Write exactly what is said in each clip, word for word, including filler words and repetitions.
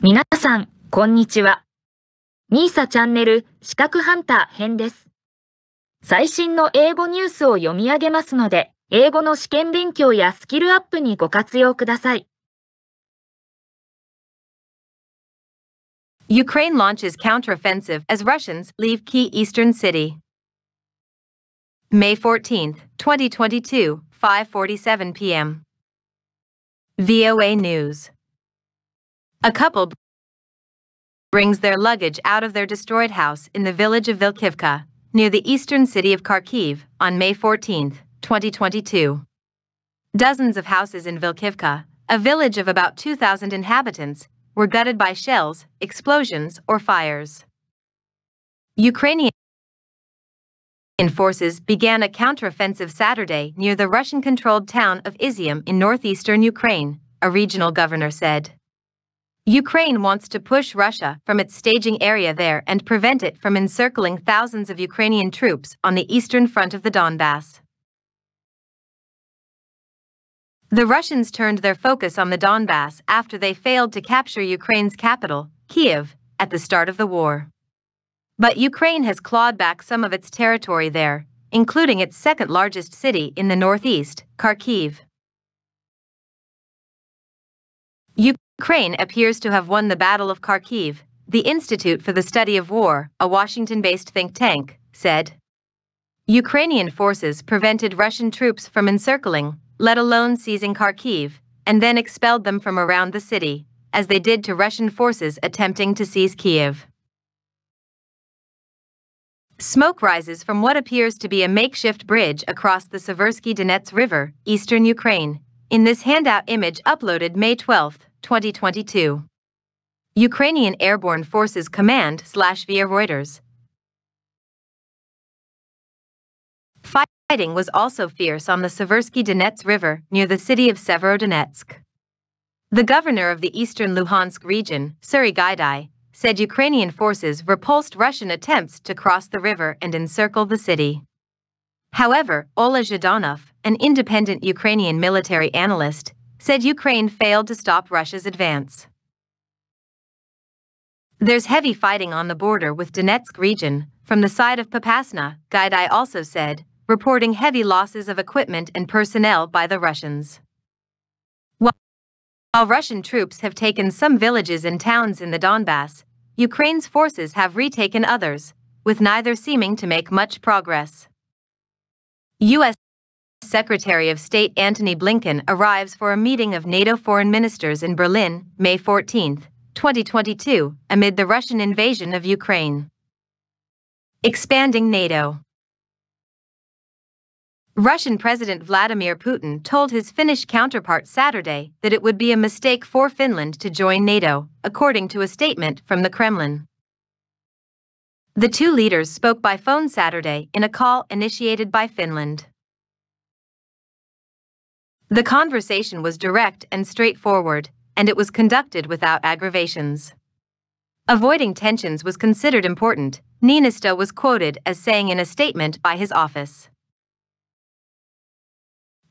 皆さん、こんにちは。Nisa Channel視覚ハンター編です。最新の英語ニュースを読み上げますので、英語の試験勉強やスキルアップにご活用ください。Ukraine launches counteroffensive as Russians leave key eastern city. May fourteenth, twenty twenty-two, five forty-seven p m V O A News. A couple brings their luggage out of their destroyed house in the village of Vilkivka, near the eastern city of Kharkiv, on May fourteenth, twenty twenty-two. Dozens of houses in Vilkivka, a village of about two thousand inhabitants, were gutted by shells, explosions, or fires. Ukrainian forces began a counteroffensive Saturday near the Russian-controlled town of Izium in northeastern Ukraine, a regional governor said. Ukraine wants to push Russia from its staging area there and prevent it from encircling thousands of Ukrainian troops on the eastern front of the Donbass. The Russians turned their focus on the Donbass after they failed to capture Ukraine's capital, Kiev, at the start of the war. But Ukraine has clawed back some of its territory there, including its second-largest city in the northeast, Kharkiv. Ukraine appears to have won the Battle of Kharkiv, the Institute for the Study of War, a Washington-based think tank, said. Ukrainian forces prevented Russian troops from encircling, let alone seizing Kharkiv, and then expelled them from around the city, as they did to Russian forces attempting to seize Kiev. Smoke rises from what appears to be a makeshift bridge across the Siverskyi Donets River, eastern Ukraine, in this handout image uploaded May twelfth, twenty twenty-two. Ukrainian Airborne Forces Command slash via Reuters. Fighting was also fierce on the Siverskyi Donets River near the city of Severodonetsk. The governor of the eastern Luhansk region, Serhiy Gaidai, said Ukrainian forces repulsed Russian attempts to cross the river and encircle the city. However, Oleh Zhdanov, an independent Ukrainian military analyst, said Ukraine failed to stop Russia's advance. There's heavy fighting on the border with Donetsk region, from the side of Papasna, Gaidai also said, reporting heavy losses of equipment and personnel by the Russians. While Russian troops have taken some villages and towns in the Donbass, Ukraine's forces have retaken others, with neither seeming to make much progress. U S Secretary of State Antony Blinken arrives for a meeting of NATO foreign ministers in Berlin, May fourteenth, twenty twenty-two, amid the Russian invasion of Ukraine. Expanding NATO. Russian President Vladimir Putin told his Finnish counterpart Saturday that it would be a mistake for Finland to join NATO, according to a statement from the Kremlin. The two leaders spoke by phone Saturday in a call initiated by Finland. The conversation was direct and straightforward, and it was conducted without aggravations. Avoiding tensions was considered important, Niinistö was quoted as saying in a statement by his office.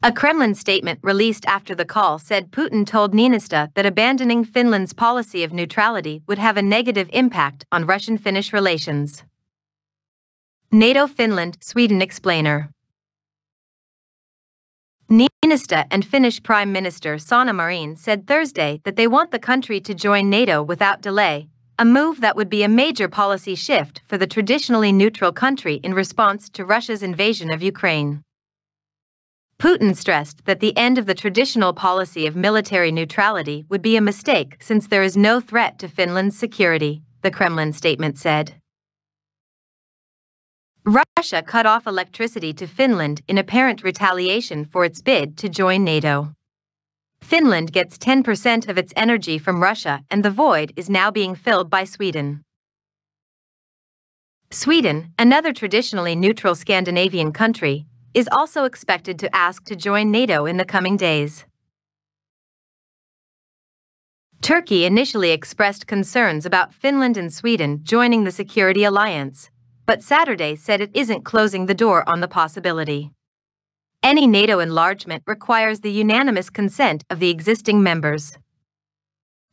A Kremlin statement released after the call said Putin told Niinistö that abandoning Finland's policy of neutrality would have a negative impact on Russian-Finnish relations. NATO Finland-Sweden explainer. Niinistö and Finnish Prime Minister Sanna Marin said Thursday that they want the country to join NATO without delay, a move that would be a major policy shift for the traditionally neutral country in response to Russia's invasion of Ukraine. Putin stressed that the end of the traditional policy of military neutrality would be a mistake since there is no threat to Finland's security, the Kremlin statement said. Russia cut off electricity to Finland in apparent retaliation for its bid to join NATO. Finland gets ten percent of its energy from Russia, and the void is now being filled by Sweden. Sweden, another traditionally neutral Scandinavian country, is also expected to ask to join NATO in the coming days. Turkey initially expressed concerns about Finland and Sweden joining the security alliance, but Saturday said it isn't closing the door on the possibility. Any NATO enlargement requires the unanimous consent of the existing members.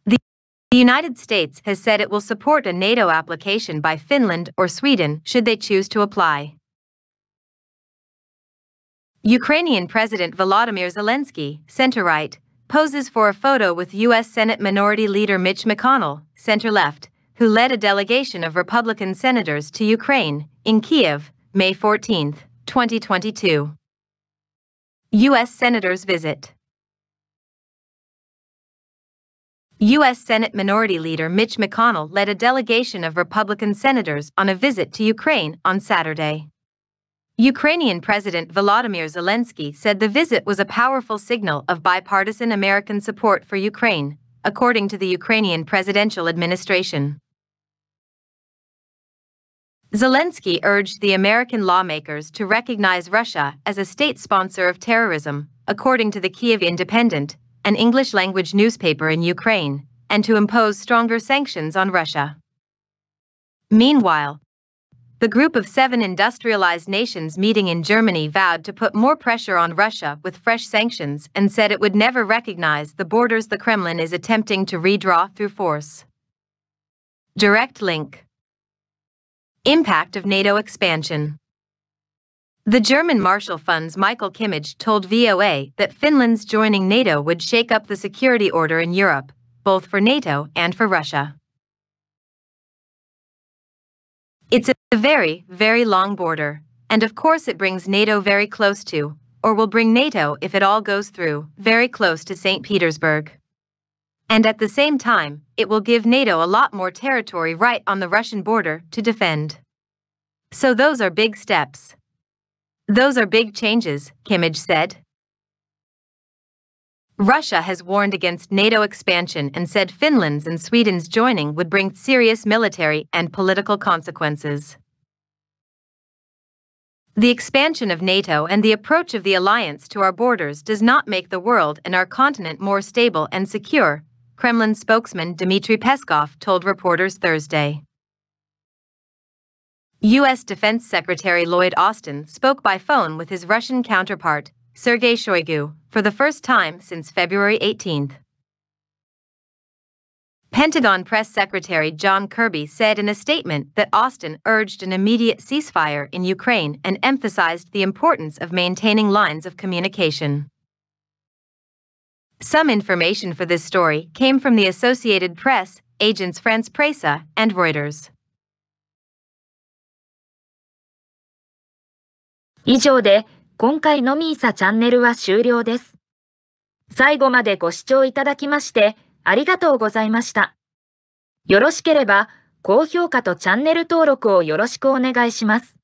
The The United States has said it will support a NATO application by Finland or Sweden should they choose to apply. Ukrainian President Volodymyr Zelensky, center-right, poses for a photo with U S Senate Minority Leader Mitch McConnell, center-left, who led a delegation of Republican senators to Ukraine, in Kiev, May fourteenth, twenty twenty-two. U S Senators visit. U S Senate Minority Leader Mitch McConnell led a delegation of Republican senators on a visit to Ukraine on Saturday. Ukrainian President Volodymyr Zelensky said the visit was a powerful signal of bipartisan American support for Ukraine, according to the Ukrainian presidential administration. Zelensky urged the American lawmakers to recognize Russia as a state sponsor of terrorism, according to the Kyiv Independent, an English-language newspaper in Ukraine, and to impose stronger sanctions on Russia. Meanwhile, the group of seven industrialized nations meeting in Germany vowed to put more pressure on Russia with fresh sanctions and said it would never recognize the borders the Kremlin is attempting to redraw through force. Direct link. Impact of NATO expansion. The German Marshall Fund's Michael Kimmage told V O A that Finland's joining NATO would shake up the security order in Europe, both for NATO and for Russia. It's a very, very long border, and of course it brings NATO very close to, or will bring NATO if it all goes through, very close to Saint Petersburg. And at the same time, it will give NATO a lot more territory right on the Russian border to defend. So those are big steps. Those are big changes, Kimmage said. Russia has warned against NATO expansion and said Finland's and Sweden's joining would bring serious military and political consequences. The expansion of NATO and the approach of the alliance to our borders does not make the world and our continent more stable and secure, Kremlin spokesman Dmitry Peskov told reporters Thursday. U S Defense Secretary Lloyd Austin spoke by phone with his Russian counterpart, Sergei Shoigu, for the first time since February eighteenth. Pentagon Press Secretary John Kirby said in a statement that Austin urged an immediate ceasefire in Ukraine and emphasized the importance of maintaining lines of communication. Some information for this story came from the Associated Press, agents France Presse, and Reuters. 以上で今回のNisaチャンネルは終了です。最後までご視聴いただきましてありがとうございました。よろしければ高評価とチャンネル登録をよろしくお願いします。